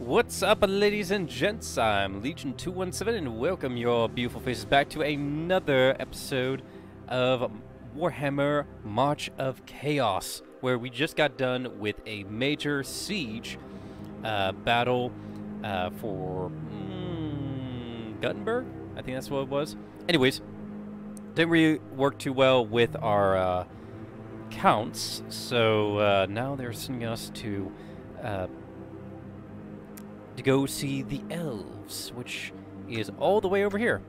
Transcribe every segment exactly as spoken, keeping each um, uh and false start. What's up, ladies and gents? I'm Legion two one seven and welcome your beautiful faces back to another episode of Warhammer March of Chaos, where we just got done with a major siege uh, battle uh, for mm, Gutenberg? I think that's what it was. Anyways, didn't really work too well with our uh, counts, so uh, now they're sending us to uh, to go see the elves, which is all the way over here.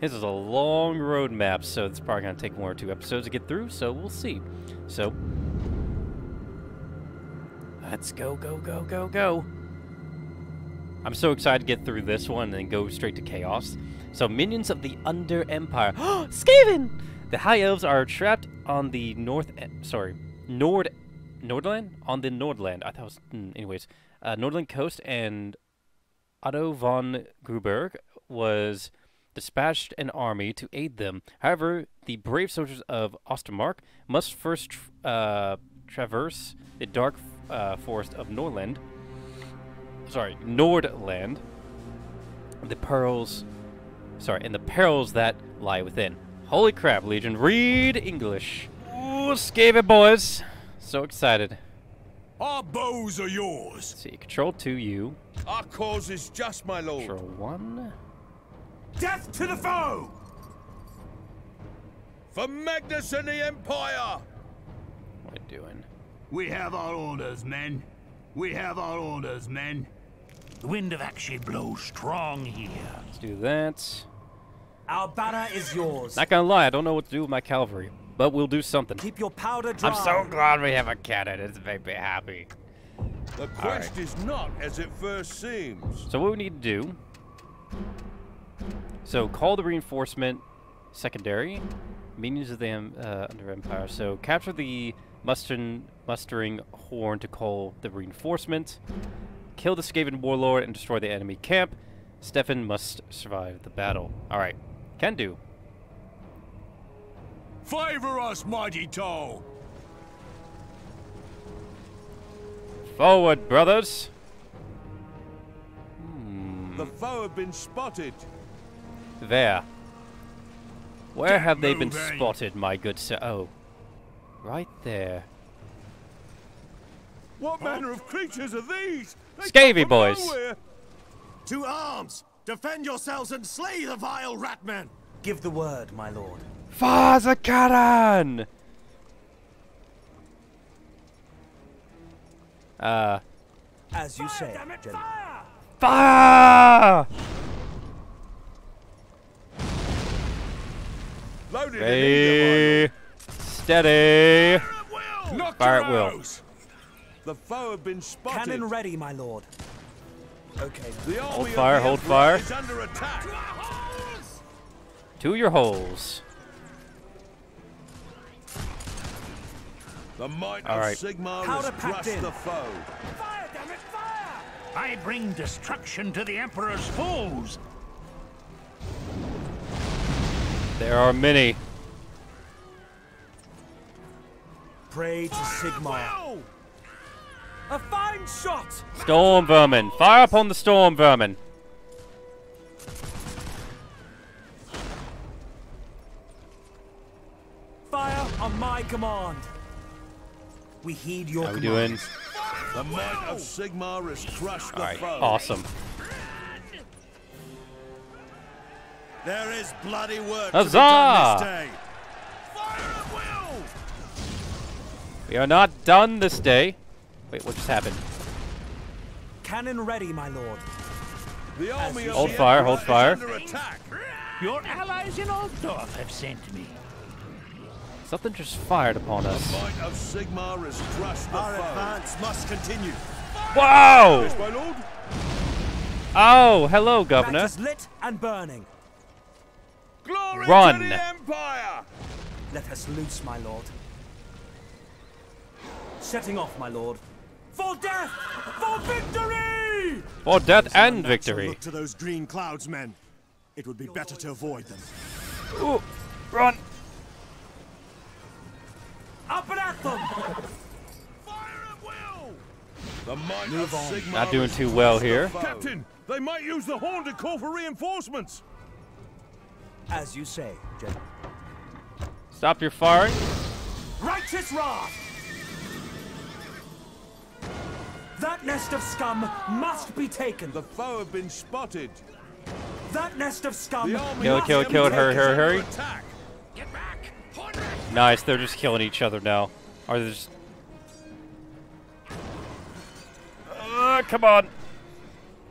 This is a long road map, so it's probably going to take one or two episodes to get through, so we'll see. So, let's go, go, go, go, go. I'm so excited to get through this one and then go straight to Chaos. So, minions of the Under Empire. Skaven! The High Elves are trapped on the North... Sorry, Nord... Nordland? On the Nordland. I thought it was... Mm, anyways. Uh, Nordland coast, and Otto von Gruberg was dispatched an army to aid them. However, the brave soldiers of Ostermark must first tr uh, traverse the dark uh, forest of Nordland. Sorry, Nordland. The perils... Sorry, and the perils that lie within. Holy crap, Legion. Read English. Ooh, Skaven boys. So excited. Our bows are yours. Let's see, control two, you. Our cause is just, my lord. Control one. Death to the foe! For Magnus and the Empire! What are you doing? We have our orders, men. We have our orders, men. The wind of action blows strong here. Let's do that. Our banner is yours. Not gonna lie, I don't know what to do with my cavalry. But we'll do something. Keep your powder dry. I'm so glad we have a cannon. It's made me happy. The quest is not as it first seems. So what we need to do. So call the reinforcement secondary. Minions of the uh, Under Empire. So capture the mustering, mustering horn to call the reinforcement. Kill the Skaven warlord and destroy the enemy camp. Stefan must survive the battle. Alright. Can do. Favor us, mighty toll! Forward, brothers! Hmm. The foe have been spotted. There. Where Get have they moving. been spotted, my good sir? Oh. Right there. What manner of creatures are these? They Scavy boys! Nowhere. To arms! Defend yourselves and slay the vile ratman! Give the word, my lord. For the cannon! Uh. As you say, fire! It, fire! fire! Loaded Ready. Steady. Fire at will. The foe have been spotted. Cannon ready, my lord. Okay. The hold fire. Hold fire. Is under attack. To your holes. The might All of right. Sigmar has crushed the foe. Fire, damn it, fire! I bring destruction to the Emperor's foes. There are many. Pray to fire Sigmar. A fine shot! Storm vermin. Fire upon the storm vermin. Fire on my command. We heed your How we doing? The might of Sigmar has crushed the right. foe. Awesome. There is bloody work Huzzah! To be done this day. Fire at will! We are not done this day. Wait, what just happened? Cannon ready, my lord. The army of hold fire, hold fire. Your allies in Ulthuan have sent me. Something just fired upon us. The might of Sigmar has crushed the Our foe. advance must continue. Wow! Oh, hello, Governor. That is lit and burning. Glory Run. to the Empire! Let us loose, my lord. Setting off, my lord. For death! For victory! For death and victory. Look to those green clouds, men. It would be better to avoid them. Ooh. Run! Up and at them! Fire at will! Move on. Not doing too well here. Captain, they might use the horn to call for reinforcements. As you say, General. Stop your firing. Righteous wrath. That nest of scum must be taken. The foe have been spotted. That nest of scum. Kill, kill, kill! Hurry, hurry, hurry! Get back. Horn back. Nice. They're just killing each other now. Are they just? Uh, come on.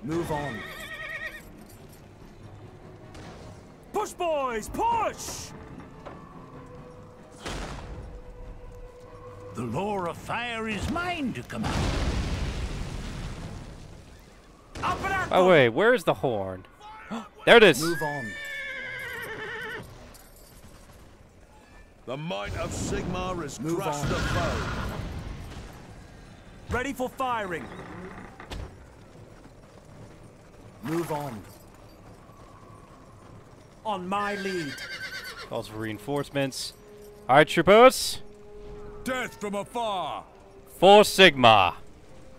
Move on. Push, boys, push! The law of fire is mine to command. Oh wait, where is the horn? There it is. Move on. The might of Sigmar has crushed the foe. Ready for firing. Move on. On my lead. Calls for reinforcements. All right, troopers. Death from afar. For Sigmar.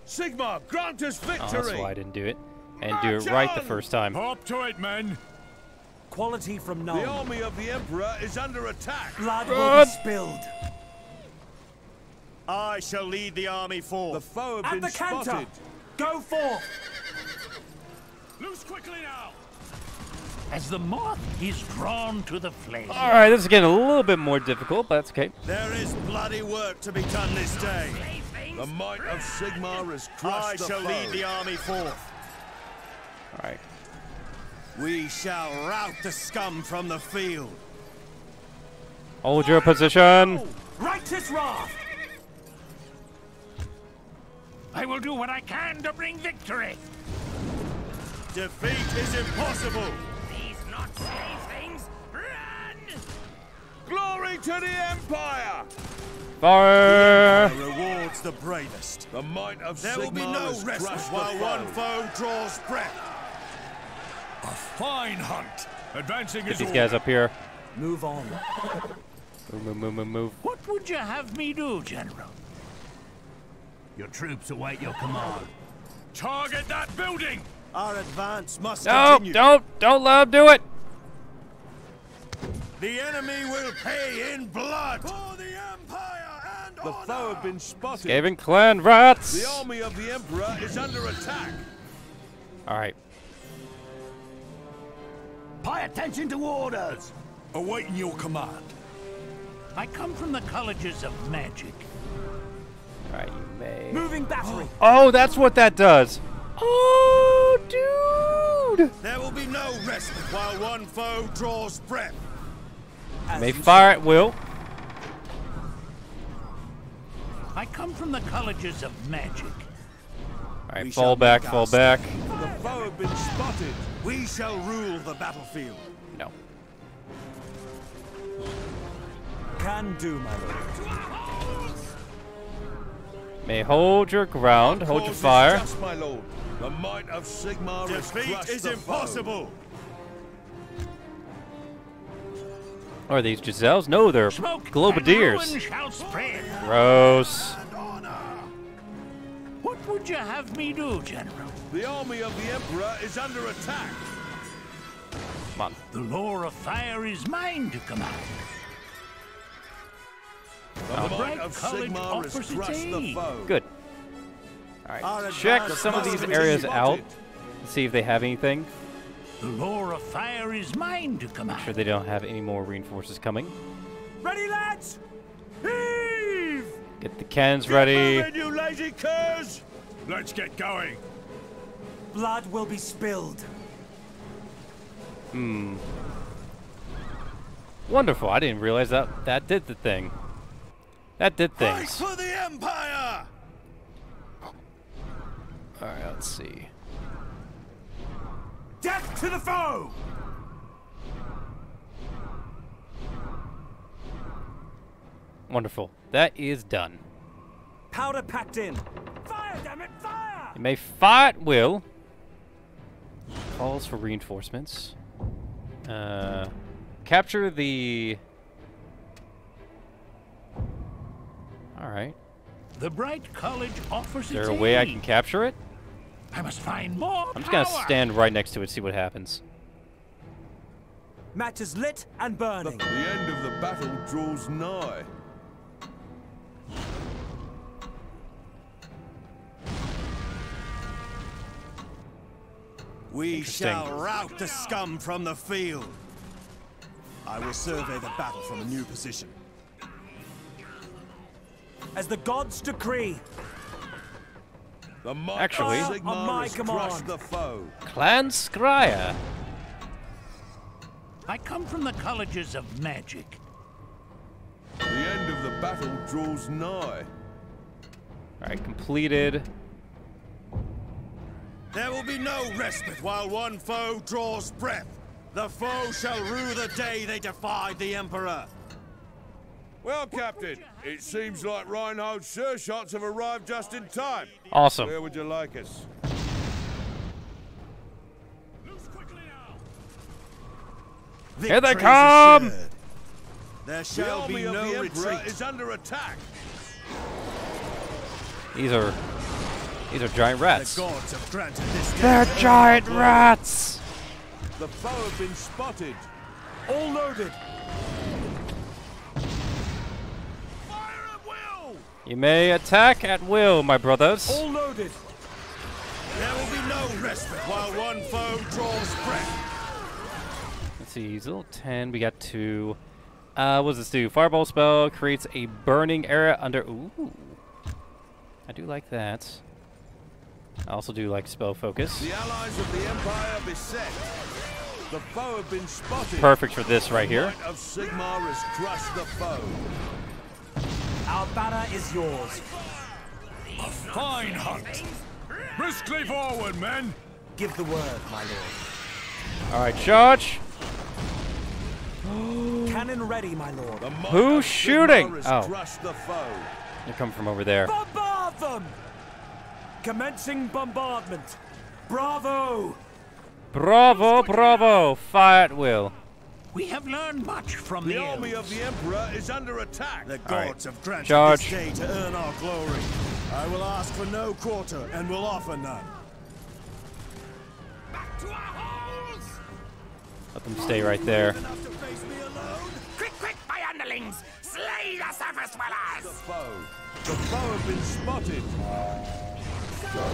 Sigmar, grant us victory. Oh, that's why I didn't do it. And March do it right on. The first time. Up to it, men. Quality from none. The army of the Emperor is under attack. Blood will be spilled. I shall lead the army forth. The foe have been spotted. Go forth. Loose quickly now. As the moth is drawn to the flame. All right, this is getting a little bit more difficult, but that's okay. There is bloody work to be done this day. The might of Sigmar is crushed. I shall lead the army forth. All right. We shall rout the scum from the field. Hold your position. Righteous wrath. I will do what I can to bring victory. Defeat is impossible. These not safe things. Run! Glory to the Empire! Fire! The rewards the bravest. The might of there Sigmar will be no rest while one foe draws breath. A fine hunt. Advancing. Get is these guys up here. Move on. Move, move, move, move. What would you have me do, General? Your troops await your command. Target that building. Our advance must no, continue. No, don't, don't let him do it. The enemy will pay in blood. For the Empire and the foe have been spotted. Skaven clan rats. The army of the Emperor is under attack. All right. Pay attention to orders. Awaiting your command. I come from the colleges of magic. All right, you may. Moving battery. Oh, that's what that does. Oh, dude. There will be no rest while one foe draws breath. As may fire at will. I come from the colleges of magic. All right, we fall back, fall back. The foe have been spotted. We shall rule the battlefield. No. Can do, my lord. May hold your ground, hold your fire. Just, my lord. The might of Sigmar defeat is impossible. Are these Giselles? No, they're Globadiers. Gross. What would you have me do, General? The army of the Emperor is under attack. Come on. The law of fire is mine to command. The might of Sigmar has crushed the foe. Good. All right. Check some of these areas out. See if they have anything. The law of fire is mine to command. Make sure they don't have any more reinforcements coming. Ready, lads! Heave! Get the cannons get ready. Moving, you lazy curs! Let's get going. Blood will be spilled. Hmm. Wonderful. I didn't realize that that did the thing. That did things. Fight for the Empire! All right. Let's see. Death to the foe! Wonderful. That is done. Powder packed in. Fire, damn it, fire! You may fire at will. Calls for reinforcements. Uh, capture the. All right. The Bright College offers its aid. Is there a way I can capture it? I must find more power. I'm just going to stand right next to it, see what happens. Match is lit and burning. The end of the battle draws nigh. We shall rout the scum from the field. I will survey the battle from a new position. As the gods decree. The Actually, Sigmar on my command. The foe. Clan Scryer. I come from the colleges of magic. The end of the battle draws nigh. All right, completed. There will be no respite while one foe draws breath. The foe shall rue the day they defied the Emperor. Well, Captain, it seems like Reinhold's sureshots have arrived just in time. Awesome. Where would you like us? Loose quickly now. Here they come! Assured. There shall the be no retreat. It's under attack. These are these are giant rats. The gods have granted this They're giant rats. The foe have been spotted. All loaded. You may attack at will, my brothers. All loaded. There will be no respite while one foe draws breath. Let's see, he's level ten. We got two. Uh, what does this do? Fireball spell creates a burning area under. Ooh, I do like that. I also do like spell focus. The allies of the Empire beset. The foe have been spotted. Perfect for this right here. The might of Sigmar has crushed the foe. Our banner is yours. A fine hunt. Briskly forward, men. Give the word, my lord. All right, charge. Cannon ready, my lord. Who's shooting? Oh, the foe. They come from over there. Bombard them. Commencing bombardment. Bravo. Bravo, bravo. Fire at will. We have learned much from the, the army elves. Of the Emperor is under attack. The gods right. have granted Charge. This day to earn our glory. I will ask for no quarter and will offer none. Back to our holes! Let them stay right there. Quick, quick, my underlings! Slay the surface dwellers! The foe, the foe have been spotted. So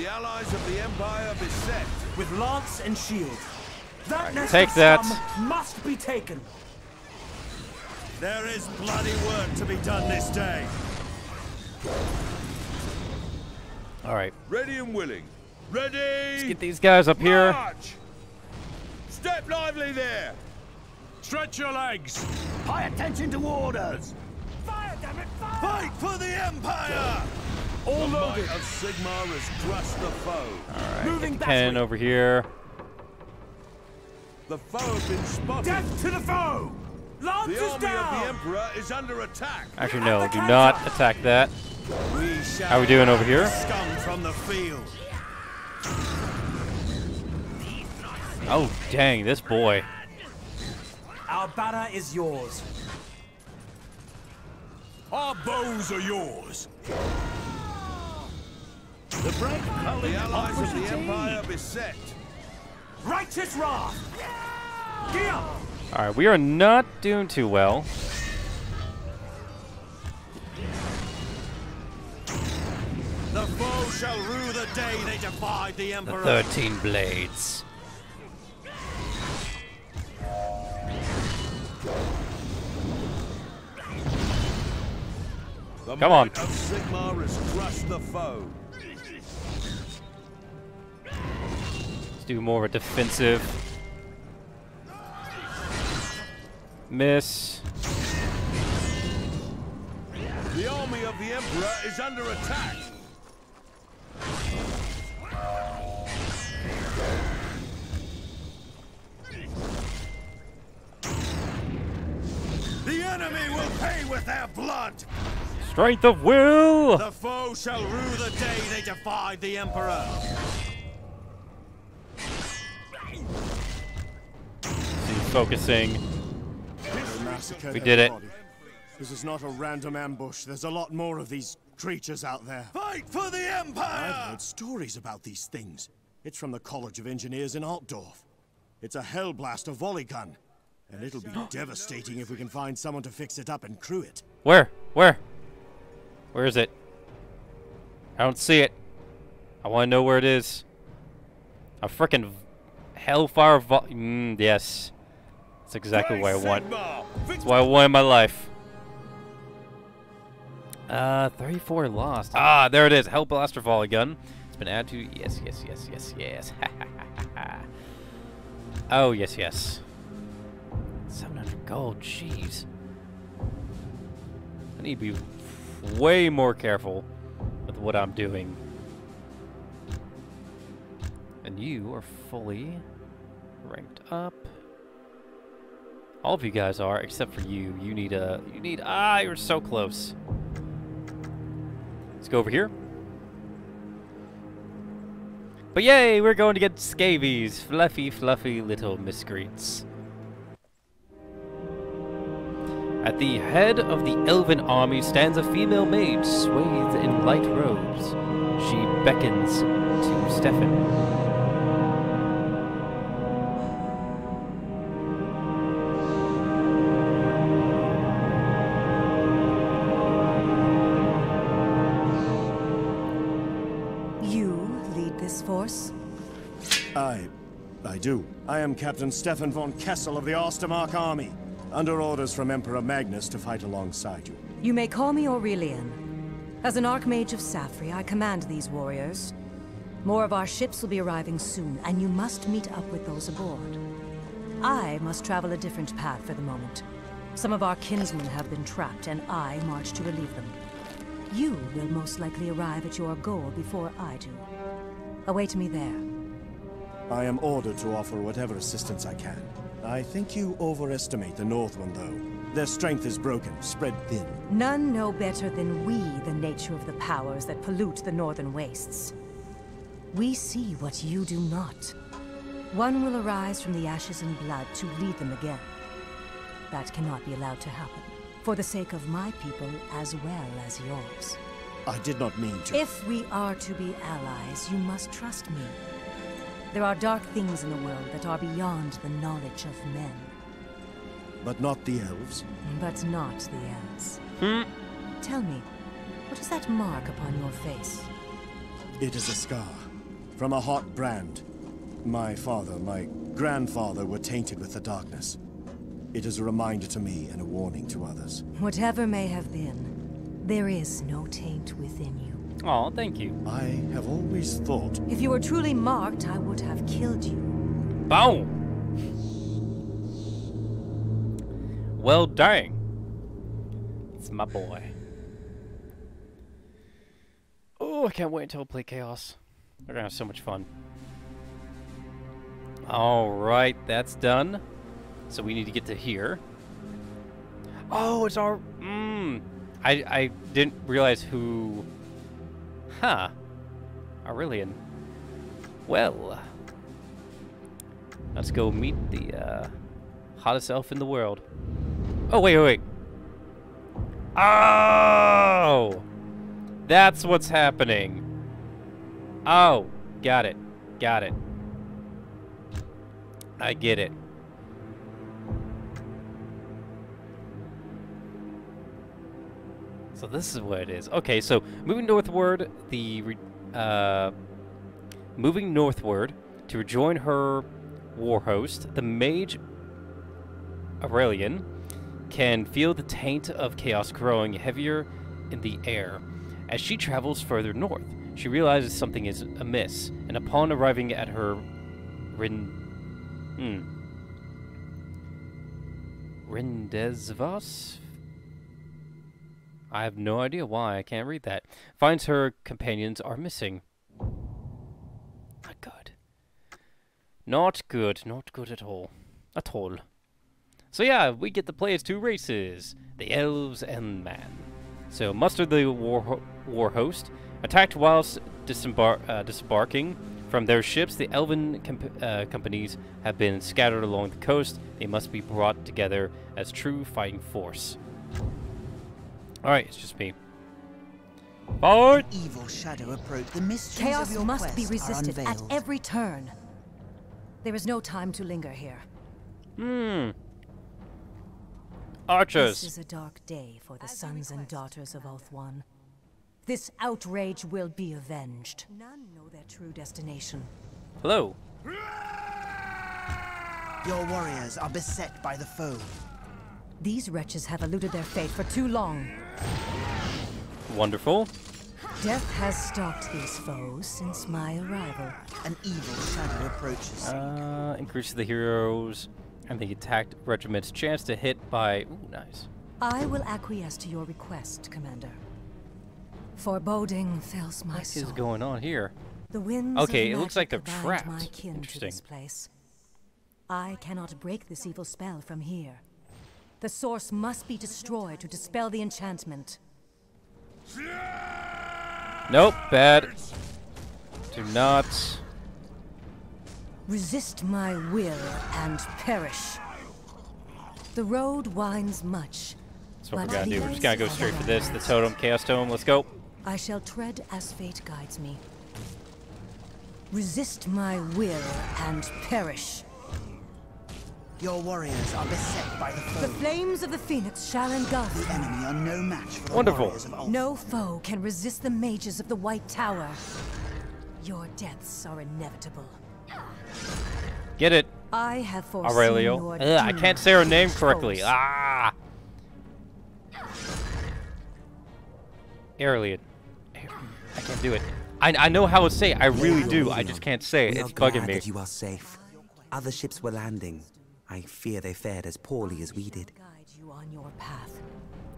the allies of the Empire beset with lance and shield. That right, take that. Must be taken. There is bloody work to be done this day. All right. Ready and willing. Ready. Let's get these guys up here. March. Step lively there. Stretch your legs. Pay attention to orders. Fire, damn it, fire. Fight for the Empire. All the might of Sigmar has crushed the foe. All right. Moving back. Ken over here. The foe has been spotted. Death to the foe! Lance is down! The army of the Emperor is under attack. Actually, no, do not attack that. How are we doing over here? Scum from the field. Oh, dang, this boy. Our banner is yours. Our bows are yours. The bright color the allies of the Empire beset. Righteous wrath! Yeah. Alright, we are not doing too well. The foe shall rue the day they defied the Emperor. The thirteen blades. The Come on. The might of Sigmar has crushed the foe. Do more of a defensive miss. The army of the Emperor is under attack. The enemy will pay with their blood. Strength of will. The foe shall rue the day they defied the Emperor. Focusing. We did it. This is not a random ambush. There's a lot more of these creatures out there. Fight for the Empire! I've heard stories about these things. It's from the College of Engineers in Altdorf. It's a hellblast, a volley gun. And it'll be devastating if we can find someone to fix it up and crew it. Where? Where? Where is it? I don't see it. I want to know where it is. A frickin' hellfire vo- mm, yes. That's exactly what I want. That's what I want in my life. Uh, thirty-four lost. Ah, there it is. Hellblaster volley gun. It's been added to. Yes, yes, yes, yes, yes. Oh, yes, yes. seven hundred gold. Jeez. I need to be way more careful with what I'm doing. And you are fully ranked up. All of you guys are, except for you. You need a. You need. Ah, you're so close. Let's go over here. But yay, we're going to get scabies. Fluffy, fluffy little miscreants. At the head of the elven army stands a female mage swathed in light robes. She beckons to Stefan. I... I do. I am Captain Stefan von Kessel of the Ostermark Army, under orders from Emperor Magnus to fight alongside you. You may call me Aurelian. As an Archmage of Saphery, I command these warriors. More of our ships will be arriving soon, and you must meet up with those aboard. I must travel a different path for the moment. Some of our kinsmen have been trapped, and I march to relieve them. You will most likely arrive at your goal before I do. Await me there. I am ordered to offer whatever assistance I can. I think you overestimate the Northmen, though. Their strength is broken, spread thin. None know better than we the nature of the powers that pollute the northern wastes. We see what you do not. One will arise from the ashes and blood to lead them again. That cannot be allowed to happen, for the sake of my people as well as yours. I did not mean to. If we are to be allies, you must trust me. There are dark things in the world that are beyond the knowledge of men. But not the elves. But not the elves. Hmm. Tell me, what is that mark upon your face? It is a scar from a hot brand. My father, my grandfather were tainted with the darkness. It is a reminder to me and a warning to others. Whatever may have been, there is no taint within you. Aw, thank you. I have always thought... If you were truly marked, I would have killed you. Bow! Well, dang. It's my boy. Oh, I can't wait until I play Chaos. We're gonna have so much fun. Alright, that's done. So we need to get to here. Oh, it's our... Mmm. I, I didn't realize who... Huh. Aurelian. Well. Let's go meet the uh, hottest elf in the world. Oh, wait, wait, wait. Oh! That's what's happening. Oh, got it. Got it. I get it. So this is what it is. Okay, so moving northward, the re uh, moving northward to rejoin her war host, the mage Aurelian can feel the taint of chaos growing heavier in the air. As she travels further north, she realizes something is amiss, and upon arriving at her Rin hmm. Rendezvous. I have no idea why, I can't read that. Finds her companions are missing. Not good. Not good, not good at all. At all. So yeah, we get to play as two races, the elves and man. So muster the war, ho war host, attacked whilst disembar uh, disembarking from their ships. The elven comp uh, companies have been scattered along the coast. They must be brought together as true fighting force. Alright, it's just me. Forward! Evil shadow approach. The mysteries Chaos of your must be resisted at every turn. There is no time to linger here. Hmm. Archers. This is a dark day for the As sons and daughters of Ulthuan. This outrage will be avenged. None know their true destination. Hello. Your warriors are beset by the foe. These wretches have eluded their fate for too long. Wonderful. Death has stopped these foes since my arrival. An evil shadow approaches. Uh, increases the heroes and the attacked regiment's chance to hit by... Ooh, nice. I will acquiesce to your request, Commander. Foreboding fills my soul. What is going on here? The winds okay, it looks like they're trapped. My kin Interesting. To this place. I cannot break this evil spell from here. The source must be destroyed to dispel the enchantment. Nope, bad. Do not resist my will and perish. The road winds much. That's what we're gonna do. We're just gonna go straight for this. The totem, chaos totem. Let's go. I shall tread as fate guides me. Resist my will and perish. Your warriors are beset by the foe. The flames of the phoenix shall engulf. The enemy are no match for the Wonderful. warriors of old. No foe can resist the mages of the White Tower. Your deaths are inevitable. Get it. I have foreseen Aurelio. Your doom. Ugh, I can't say her name correctly. Ah. Aurelian. I can't do it. I, I know how to say it. I really do. I just can't say it. It's bugging me. You are safe. Other ships were landing. I fear they fared as poorly as we did.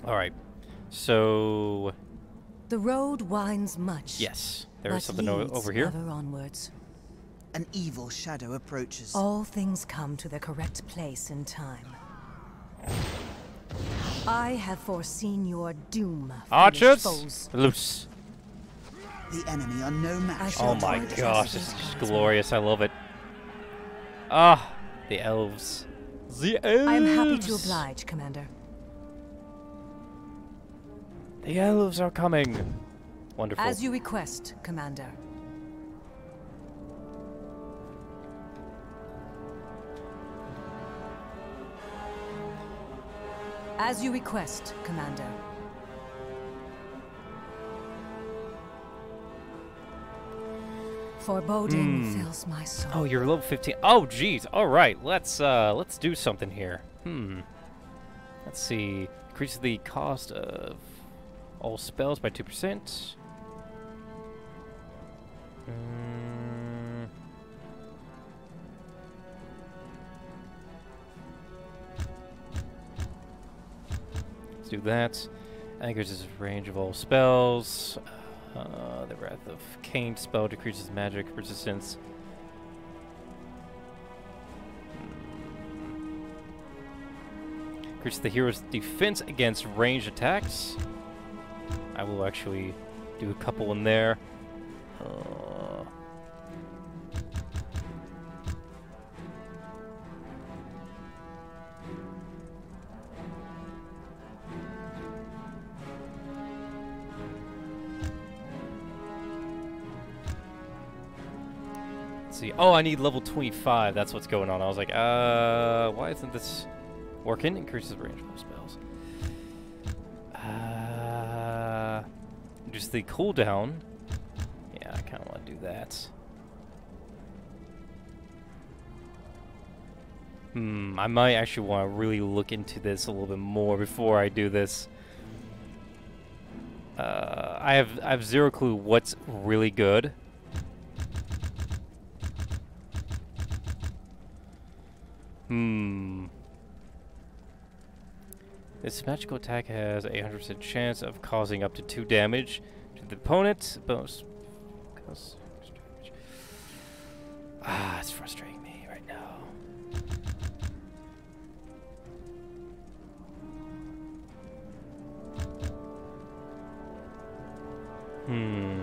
All right. So. The road winds much. Yes, there is something over here. Onwards. An evil shadow approaches. All things come to the correct place in time. I have foreseen your doom. Archers, loose. The enemy are no match. Oh my gosh, this is just glorious. I love it. Ah, the elves. The elves. I am happy to oblige, Commander. The elves are coming. Wonderful. As you request, Commander. As you request, Commander. Foreboding mm. fills my soul. Oh, you're level fifteen. Oh, geez. All right, let's uh, let's do something here. Hmm. Let's see. Increases the cost of all spells by two percent. Mm. Let's do that. Anchors range of all spells. Uh, the Wrath of Khaine spell decreases magic resistance. Increases the hero's defense against ranged attacks. I will actually do a couple in there. Uh, Oh, I need level twenty-five. That's what's going on. I was like, uh, why isn't this working? Increases range of spells. Uh, just the cooldown. Yeah, I kind of want to do that. Hmm, I might actually want to really look into this a little bit more before I do this. Uh, I have I have zero clue what's really good. Hmm. This magical attack has a one hundred percent chance of causing up to two damage to the opponent. Bonus. Ah, it's frustrating me right now. Hmm.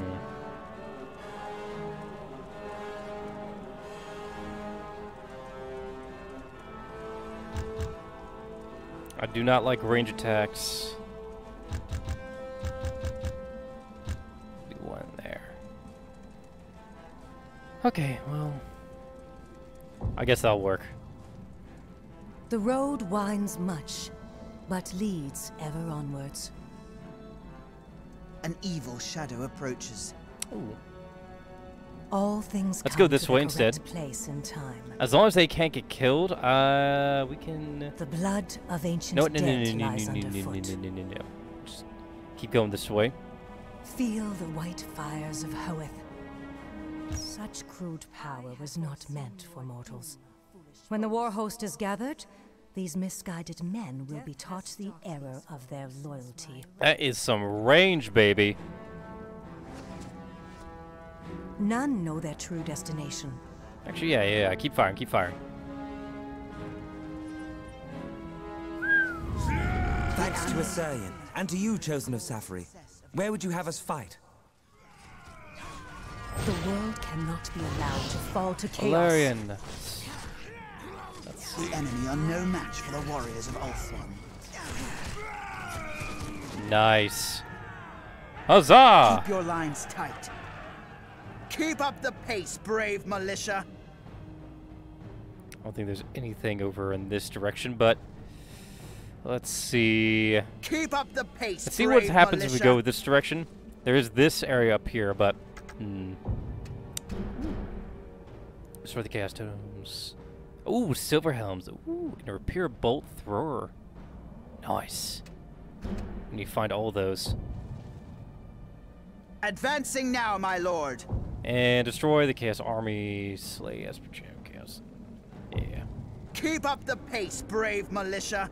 I do not like range attacks. Okay, well, I guess that'll work. The road winds much, but leads ever onwards. An evil shadow approaches. Ooh. All things. Let's go this way instead. Place in time. As long as they can't get killed, uh, we can. The blood of ancient no, no, no, no, no, lies no, no, no, no, no, no, no. Just keep going this way. Feel the white fires of Hoeth. Such crude power was not meant for mortals. When the war host is gathered, these misguided men will be taught the error of their loyalty. That is some range, baby. None know their true destination. Actually, yeah, yeah, yeah. Keep firing, keep firing. Thanks to Assyrian, and to you, Chosen of Saphery. Where would you have us fight? The world cannot be allowed to fall to chaos. Illyrian. The enemy are no match for the warriors of Ulforn. Nice. Huzzah! Keep your lines tight. Keep up the pace, brave militia. I don't think there's anything over in this direction, but let's see. Keep up the pace. Let's see what happens militia. If we go this direction. There is this area up here, but hmm. Destroy the chaos totems. Ooh, silver helms. Ooh, and a repair bolt thrower. Nice. And you find all those. Advancing now, my lord. And destroy the chaos army. Slay Esper Chaos. Yeah. Keep up the pace, brave militia.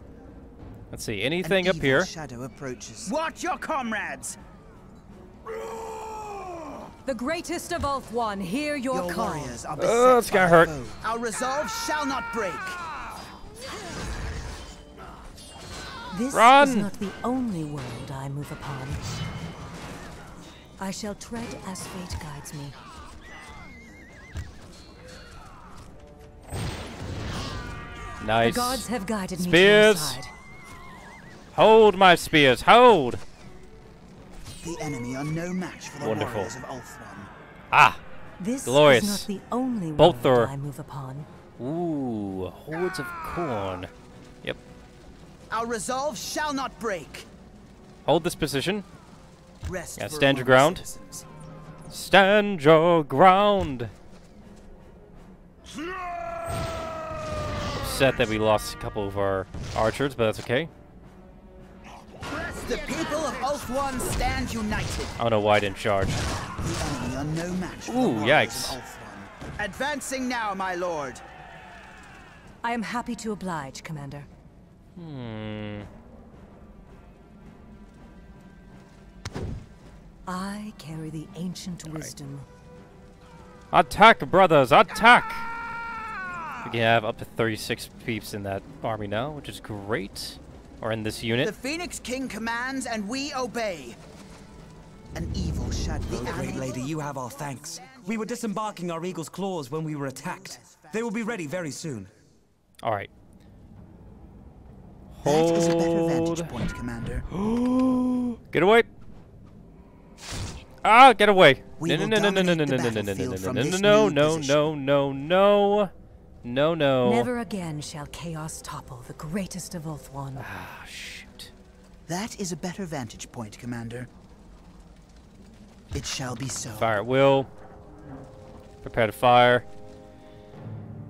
Let's see. Anything An up here? Shadow approaches. Watch your comrades. The greatest of Ulthuan, hear your, your call. Oh, that's gonna hurt. Foe. Our resolve shall not break. This Run. Is not the only world I move upon. I shall tread as fate guides me. Nice. The gods have guided spears. Me to your side. Hold my spears, hold. The enemy are no match for the Wonderful. Warriors of Ulthuan. Ah, this glorious. Is not the only Bolt thrower. I move upon. Ooh, hordes of corn. Yep. Our resolve shall not break. Hold this position. Rest yeah, stand your ground. Citizens. Stand your ground. Upset that we lost a couple of our archers, but that's okay. The people of Ulthuan stand united. I don't know why I didn't charge. The enemy are no match. Ooh, yikes. Advancing now, my lord. I am happy to oblige, Commander. Hmm. I carry the ancient right. wisdom. Attack, brothers, attack! We can have up to thirty-six peeps in that army now, which is great. Or in this unit. The Phoenix King commands, and we obey. An evil shadow. Oh, great lady, you have our thanks. We were disembarking our eagle's claws when we were attacked. They will be ready very soon. All right. Hold. That is a better vantage point, Commander. Get away! Ah, get away! No, no, no, no, no, no, no, no, no, no, no, no, no, no, no. No, no. Never again shall chaos topple the greatest of Ulthuan. Ah, shoot. That is a better vantage point, Commander. It shall be so. Fire at will. Prepare to fire.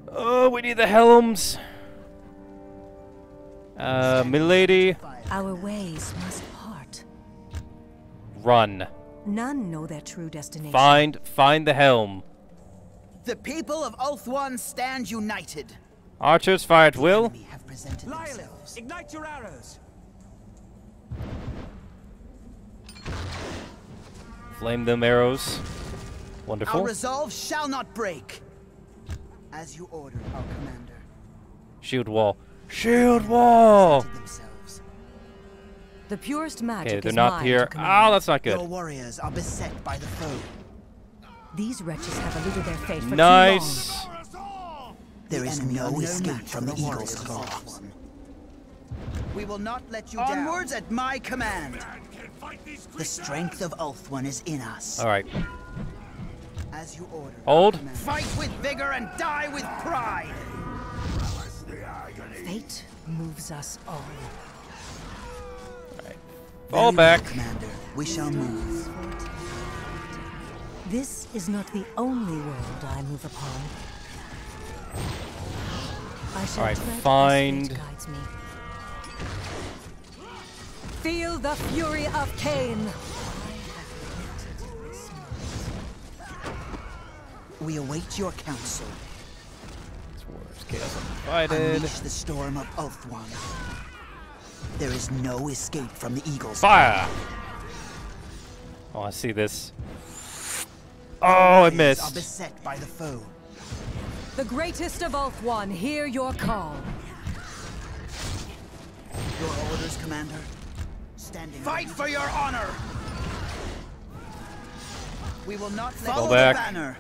Oh, we need the helms. Uh, milady. Our ways must part. Run. None know their true destination. Find, find the helm. The people of Ulthuan stand united. Archers fire at will. Lyalith, ignite your arrows. Flame them arrows. Wonderful. Our resolve shall not break. As you order, our commander. Shield wall. Shield wall. The purest magic. Okay, they're not here. Ah, oh, that's not good. Your warriors are beset by the foe. These wretches have eluded their fate for nice. Too long. There is no escape from the eagle's claws. We will not let you down. Onwards at my command. The strength of Ulthuan is in us. All right. As you order. Old. Fight with vigor and die with pride. Fate moves us all. All right. Fall back. Commander, we shall move. This is not the only world I move upon. I shall all right, find. Guides me. Feel the fury of Khaine. We await your counsel. It's worse. Chaos invited. Unleash the storm of Ulthuan. There is no escape from the eagles. Fire! Oh, I see this. Oh, I missed. Are beset by the foe. The greatest of Ulthuan, hear your call. Your orders, Commander. Standing. Fight for your honor. We will not let go back. The banner.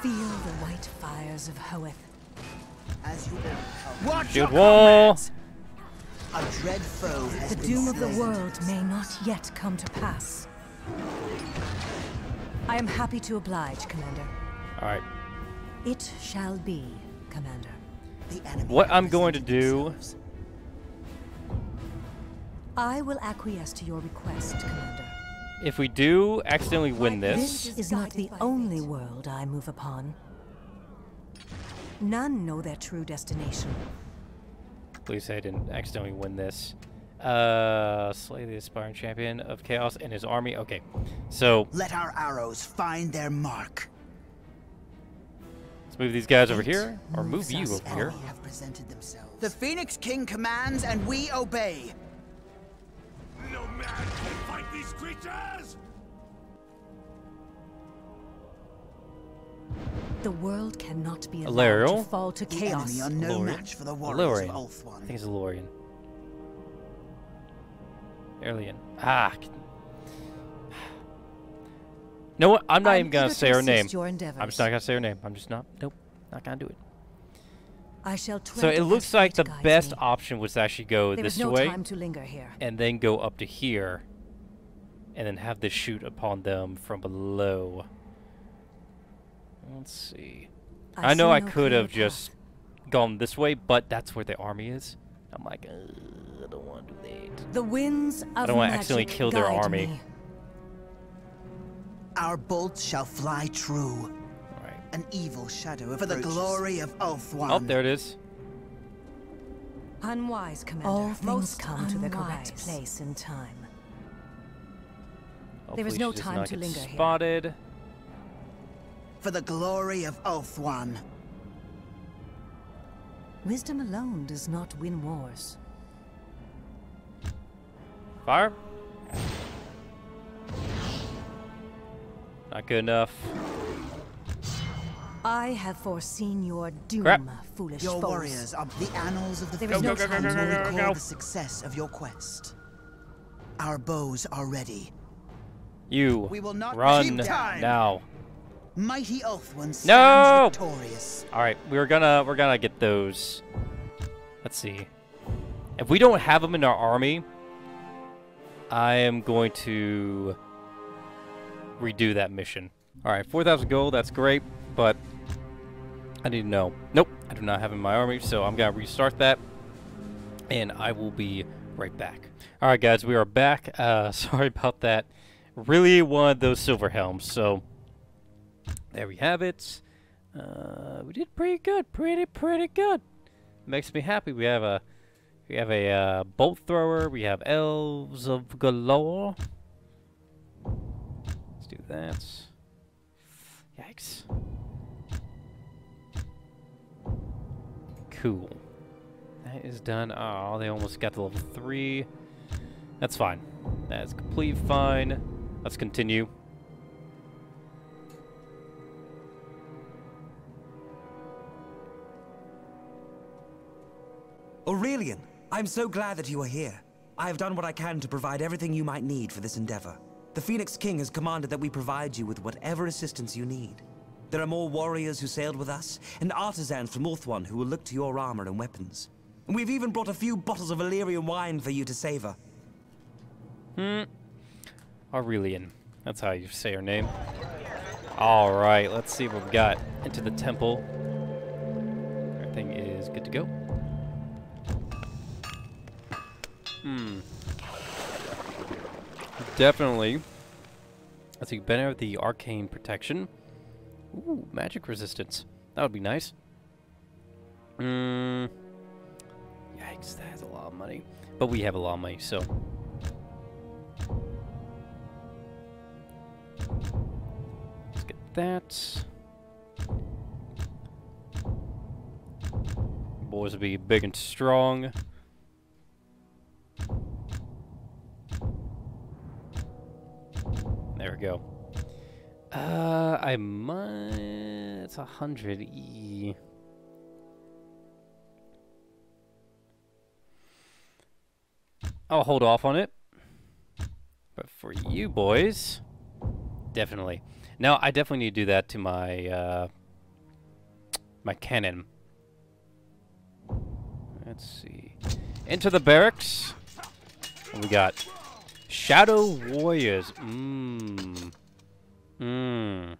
Feel the white fires of Hoeth. As you watch your wall. A dread foe has the doom of the world may not yet come to pass. I am happy to oblige, Commander. All right. It shall be, Commander. The enemy. What I'm going to do. I will acquiesce to your request, Commander. If we do accidentally win this... This is not the only world I move upon. None know their true destination. At least I didn't accidentally win this. Uh, slay the aspiring champion of Chaos and his army. Okay, so... Let our arrows find their mark. Let's move these guys over here, or move you over here. Have presented themselves. The Phoenix King commands and we obey. No man can fight these creatures! The world cannot be allowed to fall to chaos. The enemy are no match for the warriors of Ulthuan. I think it's Illyrian. Aurelian. Ah. You know what? I'm not I'm even gonna say her name. I'm just not gonna say her name. I'm just not. Nope. Not gonna do it. I shall so it looks like the best me. option was to actually go there this no way time to linger here. And then go up to here and then have this shoot upon them from below. Let's see. I, I know I no could have just gone this way, but that's where the army is. I'm like, I don't want to do that. The winds of I don't want to accidentally kill their army. Me. Our bolts shall fly true. An evil shadow for the glory of Ulthuan. Oh, there it is. Unwise, Commander. All things come to the correct place in time. There is no time to linger here. Spotted. For the glory of Ulthuan. Wisdom alone does not win wars. Fire. Not good enough. I have foreseen your doom, Crap. foolish your foes. Your warriors are the annals of the there is no time to record the success of your quest. Our bows are ready. You we will not run now. Mighty Ulthuan stands no! victorious. All right, we're gonna we're gonna get those. Let's see. If we don't have them in our army, I am going to redo that mission. All right, four thousand gold. That's great. But I need to know. Nope, I do not have in my army, so I'm gonna restart that, and I will be right back. All right, guys, we are back. Uh, sorry about that. Really wanted those silver helms, so there we have it. Uh, we did pretty good, pretty pretty good. Makes me happy. We have a we have a uh, bolt thrower. We have elves of galore. Let's do that. Yikes. Cool. That is done. Oh, they almost got to level three. That's fine. That's complete fine. Let's continue. Aurelian, I'm so glad that you are here. I have done what I can to provide everything you might need for this endeavor. The Phoenix King has commanded that we provide you with whatever assistance you need. There are more warriors who sailed with us, and artisans from Ulthuan who will look to your armor and weapons. And we've even brought a few bottles of Illyrian wine for you to savor. Hmm. Aurelian. That's how you say her name. All right, let's see what we've got. Into the temple. Everything is good to go. Hmm. Definitely. Let's see, better with the arcane protection. Ooh, magic resistance. That would be nice. Hmm. Yikes, that is a lot of money. But we have a lot of money, so. Let's get that. Boys will be big and strong. There we go. Uh, I might. It's a hundred E. I'll hold off on it. But for you boys, definitely. Now I definitely need to do that to my uh, my cannon. Let's see. Into the barracks. What we got? Shadow warriors. Mmm. Mmm.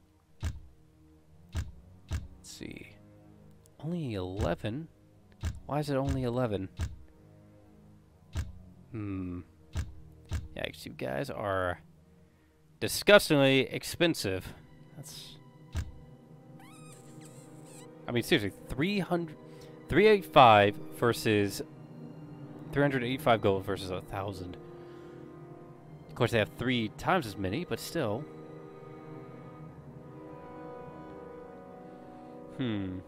Let's see. Only eleven. Why is it only eleven? Hmm. Yikes, you guys are disgustingly expensive. That's. I mean, seriously, three hundred. three eighty-five versus three hundred eighty-five gold versus a thousand. Of course, they have three times as many, but still. Hmm.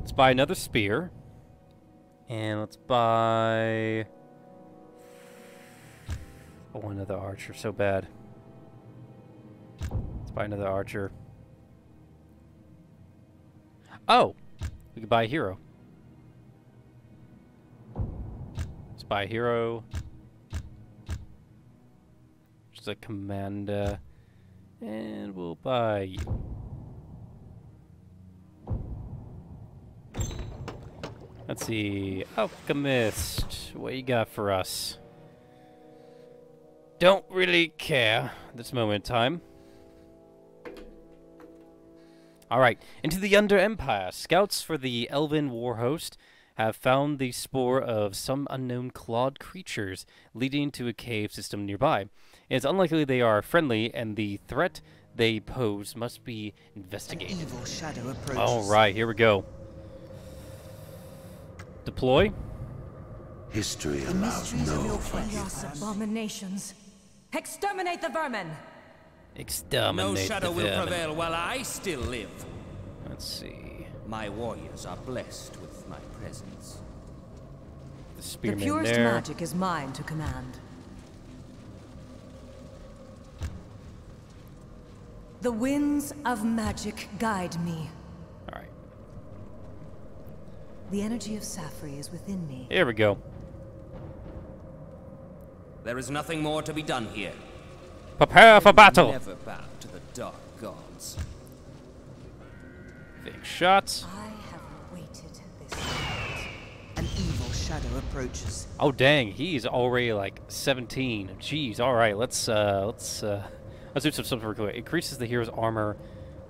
Let's buy another spear, and let's buy oh another archer. So bad. Let's buy another archer. Oh. We could buy a hero. Let's buy a hero. Just a commander. And we'll buy you. Let's see. Alchemist. What you got for us? Don't really care at this moment in time. Alright, into the Under Empire. Scouts for the Elven Warhost have found the spore of some unknown clawed creatures leading to a cave system nearby. It is unlikely they are friendly, and the threat they pose must be investigated. An evil shadow approaches. Alright, here we go. Deploy. History allows no fighting. Abominations. Exterminate the vermin! Exterminate. No shadow will prevail while I still live. Let's see. My warriors are blessed with my presence. The spearman there. The purest magic is mine to command. The winds of magic guide me. All right. The energy of Saphery is within me. Here we go. There is nothing more to be done here. Prepare for battle! Never bow to the dark gods. Big shots. I have waited this night. An evil shadow approaches. Oh dang, he's already like seventeen. Jeez, alright, let's uh let's uh let's do some something real quick. Increases the hero's armor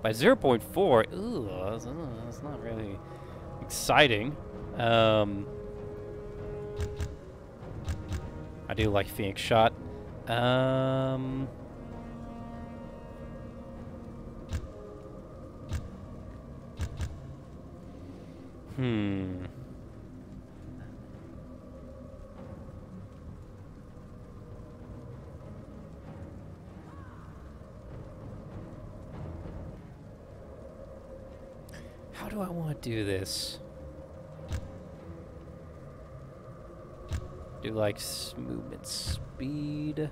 by zero point four. Ooh, that's, uh, that's not really exciting. Um I do like Phoenix Shot. Um Hmm. How do I want to do this? Do like movement speed.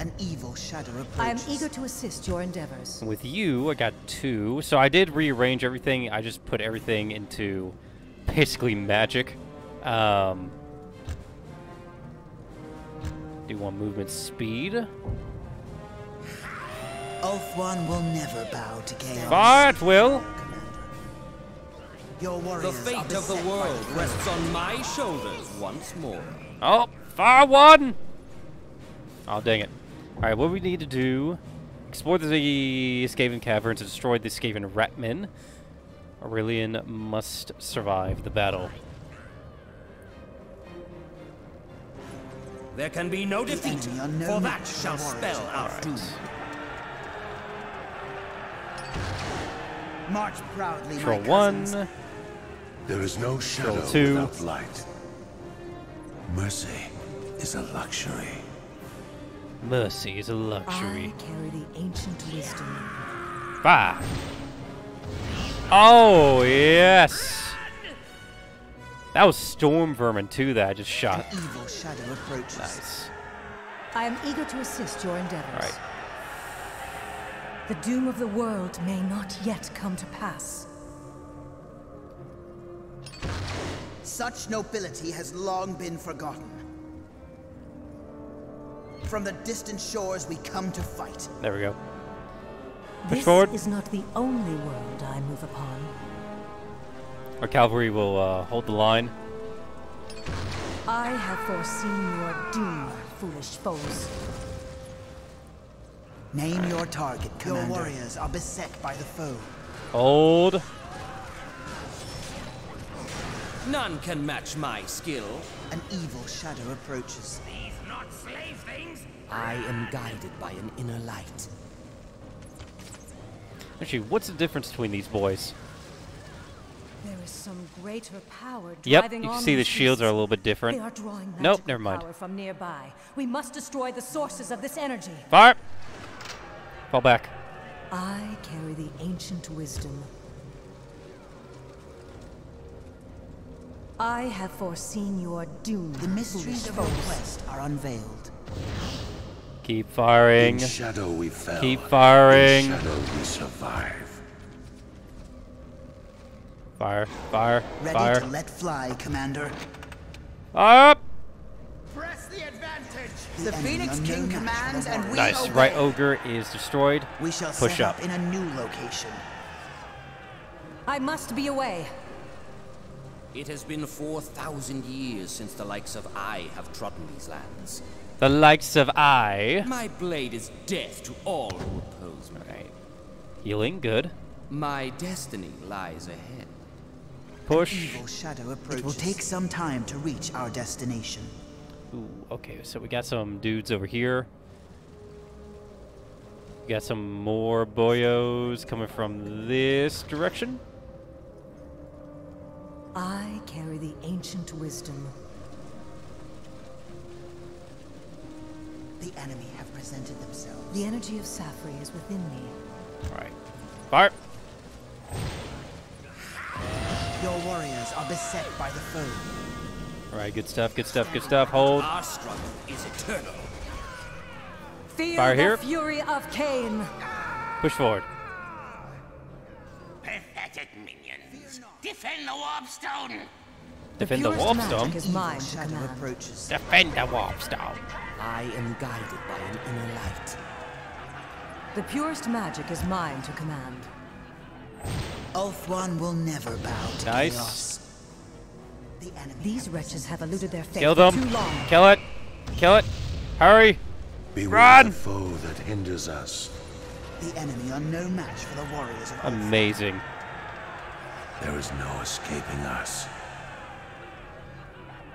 An evil shadow approaches. I am eager to assist your endeavors. With you, I got two. So I did rearrange everything. I just put everything into basically magic. Um, do one movement speed. Ulthuan will never bow to chaos. Fire at will. Your the fate of the world rests on my shoulders once more. Oh, Fire one! Oh, dang it. Alright, what we need to do... Explore the Skaven caverns and destroy the Skaven ratmen. Aurelian must survive the battle. There can be no defeat, for that shall spell our doom. March proudly, Control one. There is no shadow without light. Mercy is a luxury. Mercy is a luxury. I carry the ancient wisdom. Bah. Oh yes. That was storm vermin too that I just shot. An evil shadow approaches. Nice. I am eager to assist your endeavors. All right. The doom of the world may not yet come to pass. Such nobility has long been forgotten. From the distant shores we come to fight. There we go. Push this forward. Is not the only world I move upon. Our cavalry will uh, hold the line. I have foreseen your doom, foolish foes. Name your target, Commander. Your warriors are beset by the foe. Hold. None can match my skill. An evil shadow approaches. These not slave things. I am guided by an inner light. Actually, what's the difference between these boys? There is some greater power. Yep, you can see the shields are a little bit different. They are drawing nope, never mind. Power from nearby. We must destroy the sources of this energy. Fire. Fall back. I carry the ancient wisdom. I have foreseen your doom. The mysteries of our quest are unveiled. Keep firing. In shadow we fell. Keep firing. In shadow we survive. Fire, fire, Ready fire. Ready to let fly, Commander. Up. Press the advantage. The, the Phoenix King commands, and we nice. Obey. Right ogre is destroyed. We shall push up. up in a new location. I must be away. It has been four thousand years since the likes of I have trodden these lands. The likes of I. My blade is death to all who oppose me. Right. Healing, good. My destiny lies ahead. Push. An evil shadow approaches. It will take some time to reach our destination. Ooh, okay, so we got some dudes over here. We got some more boyos coming from this direction. I carry the ancient wisdom. The enemy have presented themselves. The energy of Saphery is within me. All right. Fire. Your warriors are beset by the foe. All right, good stuff, good stuff, good stuff. Hold. Our struggle is eternal. Feel Fire the here. Fury of Khaine. Push forward. Pathetic minions. Defend the Warp Stone. Defend the, the Warp Stone. Is mine shadow approaches. Defend the Warp Stone. I am guided by an inner light. The purest magic is mine to command. Ulthuan will never bow to nice. Chaos. The These wretches have eluded their fate. Kill them! Too long. Kill it! Kill it! Hurry! Beware Run! The foe that hinders us. The enemy are no match for the warriors of Amazing. There is no escaping us.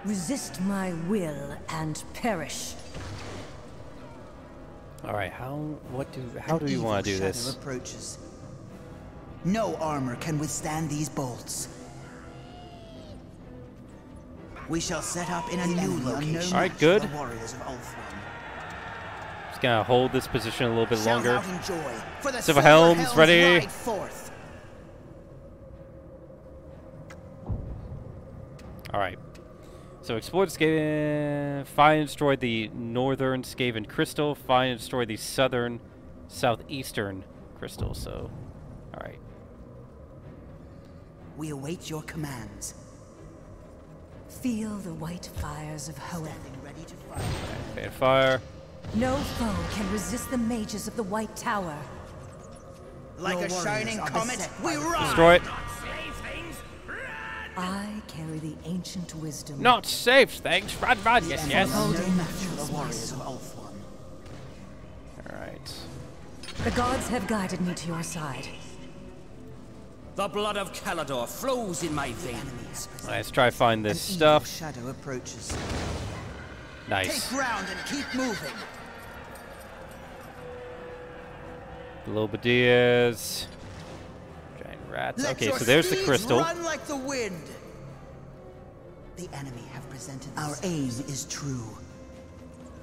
Resist my will and perish. All right. How? What do? How An do you want to do this? Approaches. No armor can withstand these bolts. We shall set up in a new location. All right, good. Just gonna hold this position a little bit longer. Silver helms ready. All right. So explore the Skaven. Find and destroy the northern Skaven crystal. Find and destroy the southern, southeastern crystal. So, all right. We await your commands. Feel the white fires of Hoeth. Ready to fire. Okay, fire. No foe can resist the mages of the White Tower. Like Your a shining comet, we rise. Destroy it. Not slave things. Run. I carry the ancient wisdom. Not safe, thanks. Rad, rad, yes, yes. Alright. The gods have guided me to your side. The blood of Caledor flows in my veins. Let's try to find this An stuff. Shadow approaches. Nice. Take ground and keep moving. Globadias. Giant rats. Let okay, so there's the crystal. Run like the wind. The enemy have presented our aim is true.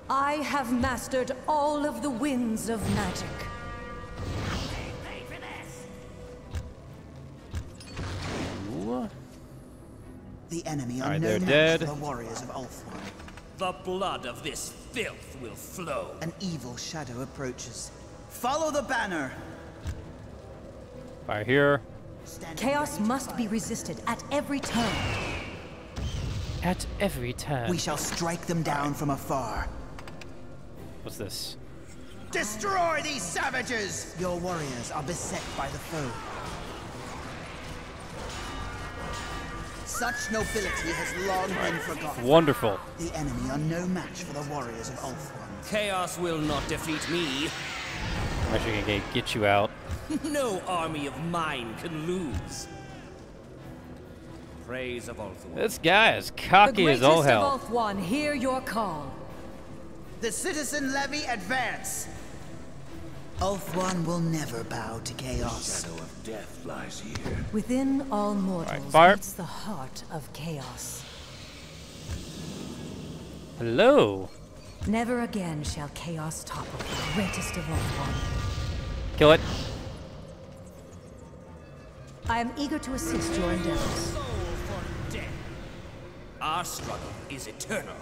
I have mastered all of the winds of magic. The enemy are no match for the warriors of Ulforn. The blood of this filth will flow. An evil shadow approaches. Follow the banner. Fire here. Chaos must be resisted at every turn. At every turn. We shall strike them down from afar. What's this? Destroy these savages! Your warriors are beset by the foe. Such nobility has long been forgotten. Wonderful. The enemy are no match for the warriors of Ulthuan. Chaos will not defeat me. I'm actually gonna get you out. No army of mine can lose. Praise of Ulthuan. This guy is cocky as all hell. The greatest of Ulthuan, hear your call. The citizen levy advance. Ulthuan will never bow to chaos. The shadow of death lies here. Within all mortals right, it's the heart of chaos. Hello. Never again shall chaos topple the greatest of Ulthuan. Kill it. I am eager to assist your endeavors. Our struggle is eternal.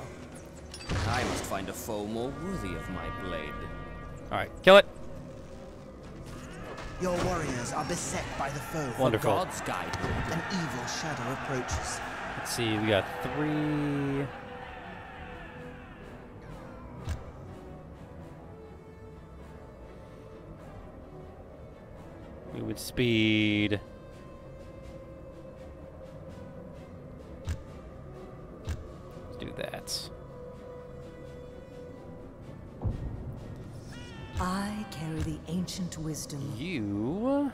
I must find a foe more worthy of my blade. All right, kill it. Your warriors are beset by the foe. Wonderful. God's guide. An evil shadow approaches. Let's see, we got three. We would speed. Let's do that. I carry the ancient wisdom. You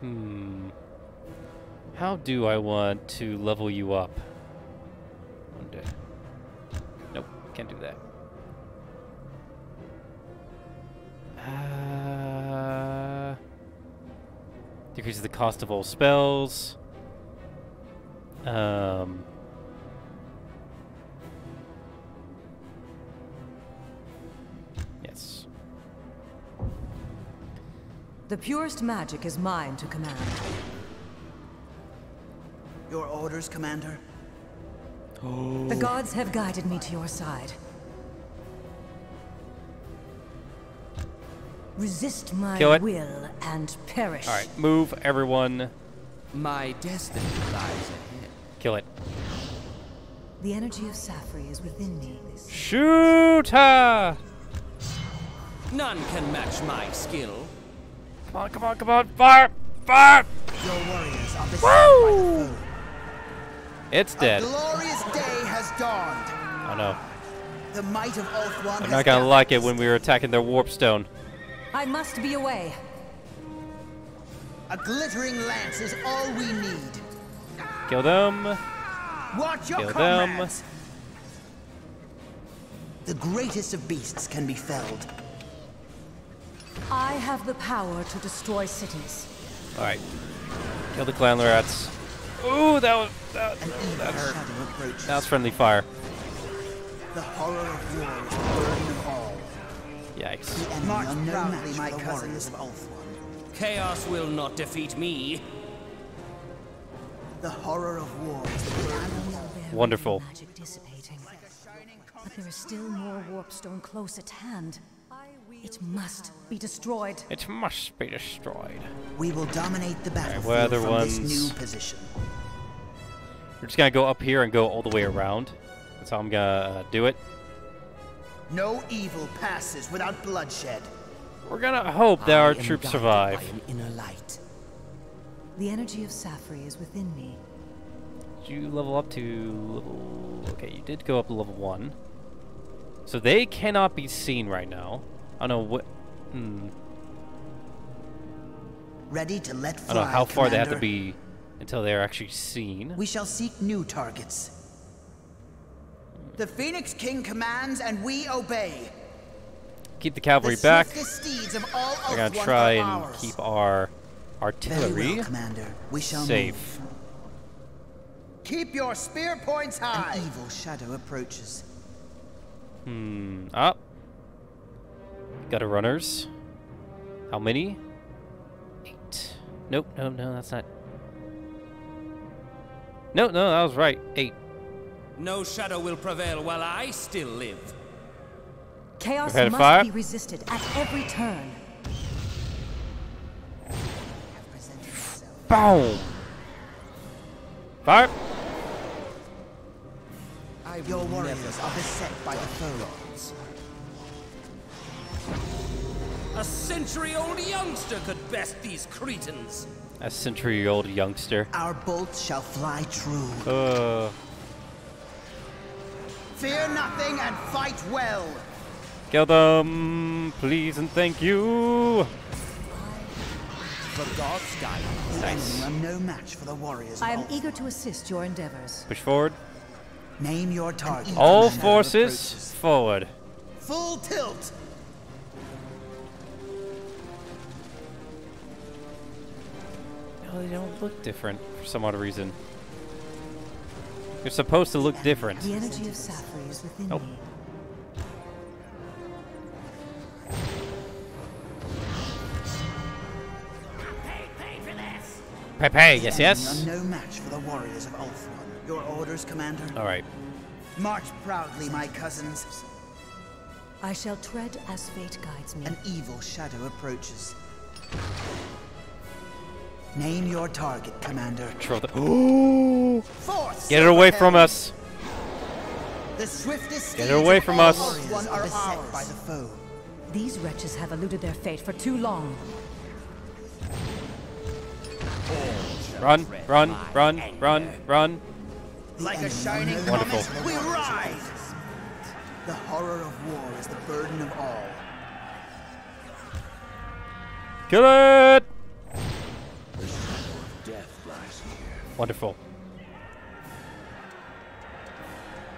Hmm. How do I want to level you up? One day. Nope, can't do that. Uh, decreases the cost of all spells. Um The purest magic is mine to command. Your orders, Commander? Oh. The gods have guided me to your side. Resist my will and perish. All right, move, everyone. My destiny lies ahead. Kill it. The energy of Saphery is within me. Shoot her! None can match my skill. Come on, come on, come on, fire! Fire! Your warriors are Woo! By the foe. It's dead. A glorious day has dawned. Oh no. The might of Ulthuan I'm not gonna like it when we were attacking their Warp Stone. I must be away. A glittering lance is all we need. Kill them. Watch your Kill comrades. them. The greatest of beasts can be felled. I have the power to destroy cities. Alright. Kill the clan rats. Ooh, that was... That, that hurt. That was friendly fire. The horror of war is burning all. Yikes. March proudly, my cousins of Ulthuan. Chaos will not defeat me. The horror of war is burning all. Wonderful. Magic dissipating. But there is still more warpstone close at hand. It must be destroyed. It must be destroyed. We will dominate the battlefield from ones. this new position. We're just gonna go up here and go all the way around. That's how I'm gonna do it. No evil passes without bloodshed. We're gonna hope that I our troops survive. Inner light. The energy of Saphery is within me. Did you level up to level... Okay, you did go up to level one. So they cannot be seen right now. I don't know what... Hmm. Ready to let fly, I don't know how far Commander. They have to be until they're actually seen. We shall seek new targets. The Phoenix King commands and we obey. Keep the cavalry the back. Of all We're going to try and ours. Keep our artillery well, Commander. We shall safe. Move. Keep your spear points high. An evil shadow approaches. Hmm. Up. Oh. Got a runners. How many? Eight. Nope. No. No. That's not. No. No. That was right. Eight. No shadow will prevail while I still live. Chaos must fire. Be resisted at every turn. Boom! Fire! Your warriors are beset by the Furlongs. A century-old youngster could best these cretins. A century-old youngster. Our bolts shall fly true. Uh. Fear nothing and fight well. Kill them, please and thank you. For God's guidance. Nice. I'm no match for the warriors. I am eager to assist your endeavors. Push forward. Name your target. All forces forward. Full tilt. No, they don't look different for some odd reason. They're supposed to look different. The energy of Saphery is within me. Oh. Pepe, yes, yes. No match for the warriors of Ulthuan. Your orders, Commander. All right. March proudly, my cousins. I shall tread as fate guides me. An evil shadow approaches. Name your target, Commander. Ooh! Force! Get it away from us. The swiftest. Get it away from us. One are beset by the foe. These wretches have eluded their fate for too long. Run, run, run, run, run. Like a shining wonderful. Comet, we rise. The horror of war is the burden of all. Kill it! The shadow of death lies here. Wonderful.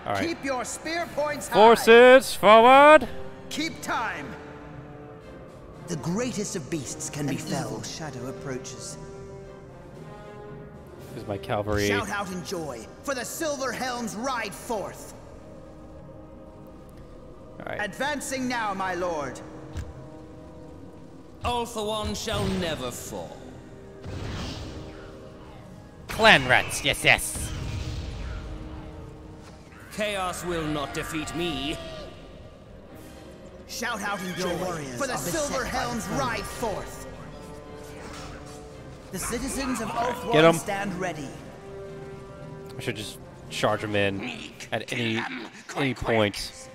All right. Keep your spear points high. Forces forward. Keep time. The greatest of beasts can be felled. Shadow approaches. Is my cavalry. Shout out in joy, for the silver helms ride forth. All right. Advancing now, my lord. Ulthuan shall never fall. Clan rats, yes, yes. Chaos will not defeat me. Shout out in joy, warriors, for the silver helms ride forth. The citizens of Ulthuan stand ready. I should just charge them in at any any point.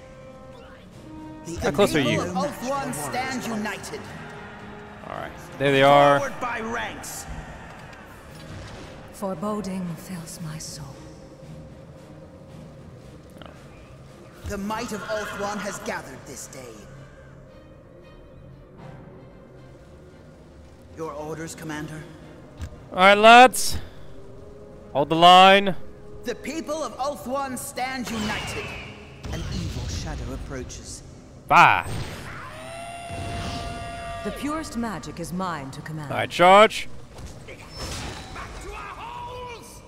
How close are you? Ulthuan stand united. All right, there they are. Forward by ranks. Foreboding fills my soul. Oh. The might of Ulthuan has gathered this day. Your orders, Commander. All right, lads. Hold the line. The people of Ulthuan stand united. An evil shadow approaches. Bah. The purest magic is mine to command. All right, charge. Back to our holes.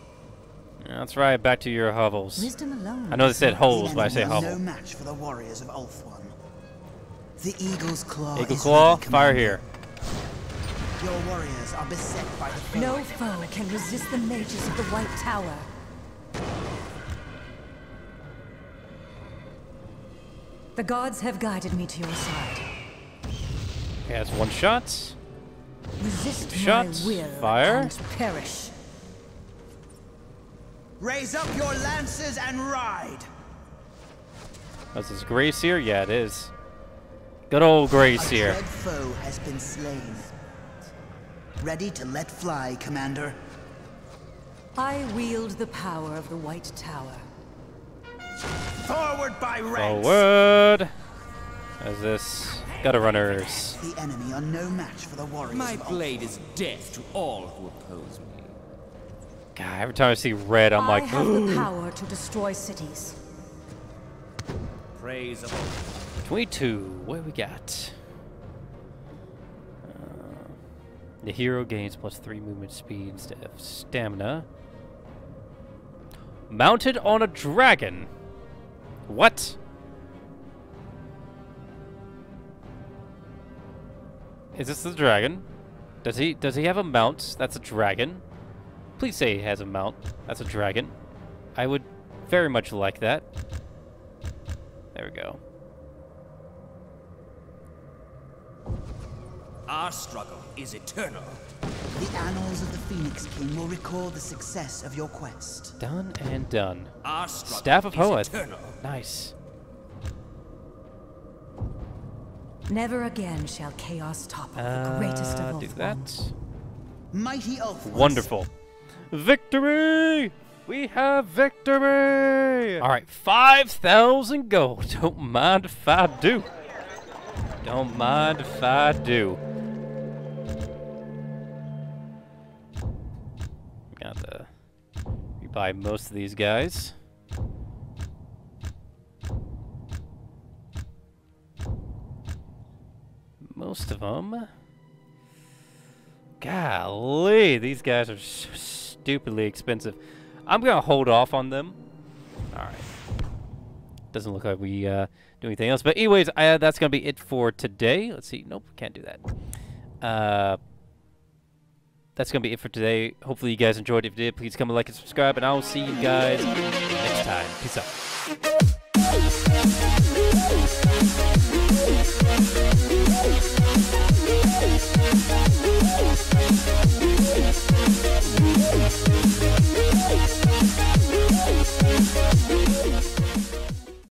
Yeah, that's right, back to your hovels. Wisdom alone. I know they said holes, but I say hovel. No match for the warriors of Ulthuan. The eagle's claw. Eagle claw, fire here. Your warriors are beset by the foe. No foe can resist the mages of the White Tower. The gods have guided me to your side. Okay, that's one shot. Resist Two shots. My will Fire. And perish. Raise up your lances and ride. That's his grace here? Yeah, it is. Good old Grace here. Our dread foe has been slain. Ready to let fly, Commander. I wield the power of the White Tower. Forward by ranks. Forward. As this gutter runners. The enemy are no match for the warriors. My blade is death to all who oppose me. God, every time I see red, I'm I like. I have the power to destroy cities. Praise of all. twenty-two, what we got? Uh, the hero gains plus three movement speed instead of stamina. Mounted on a dragon. What? Is this the dragon? Does he does he have a mount? That's a dragon. Please say he has a mount. That's a dragon. I would very much like that. There we go. Our struggle is eternal. The annals of the Phoenix King will record the success of your quest. Done and done. Our struggle Staff of Hoeth. Nice. Never again shall chaos topple uh, the greatest of all. Do that. Mighty Ulf. Wonderful. Victory! We have victory! Alright, five thousand gold. Don't mind if I do. Don't mind if I do. Got to rebuy most of these guys. Most of them. Golly, these guys are so stupidly expensive. I'm gonna hold off on them. All right. Doesn't look like we uh, do anything else. But anyways, I, that's going to be it for today. Let's see. Nope, can't do that. Uh, that's going to be it for today. Hopefully you guys enjoyed. If you did, please come and like and subscribe. And I will see you guys next time. Peace out.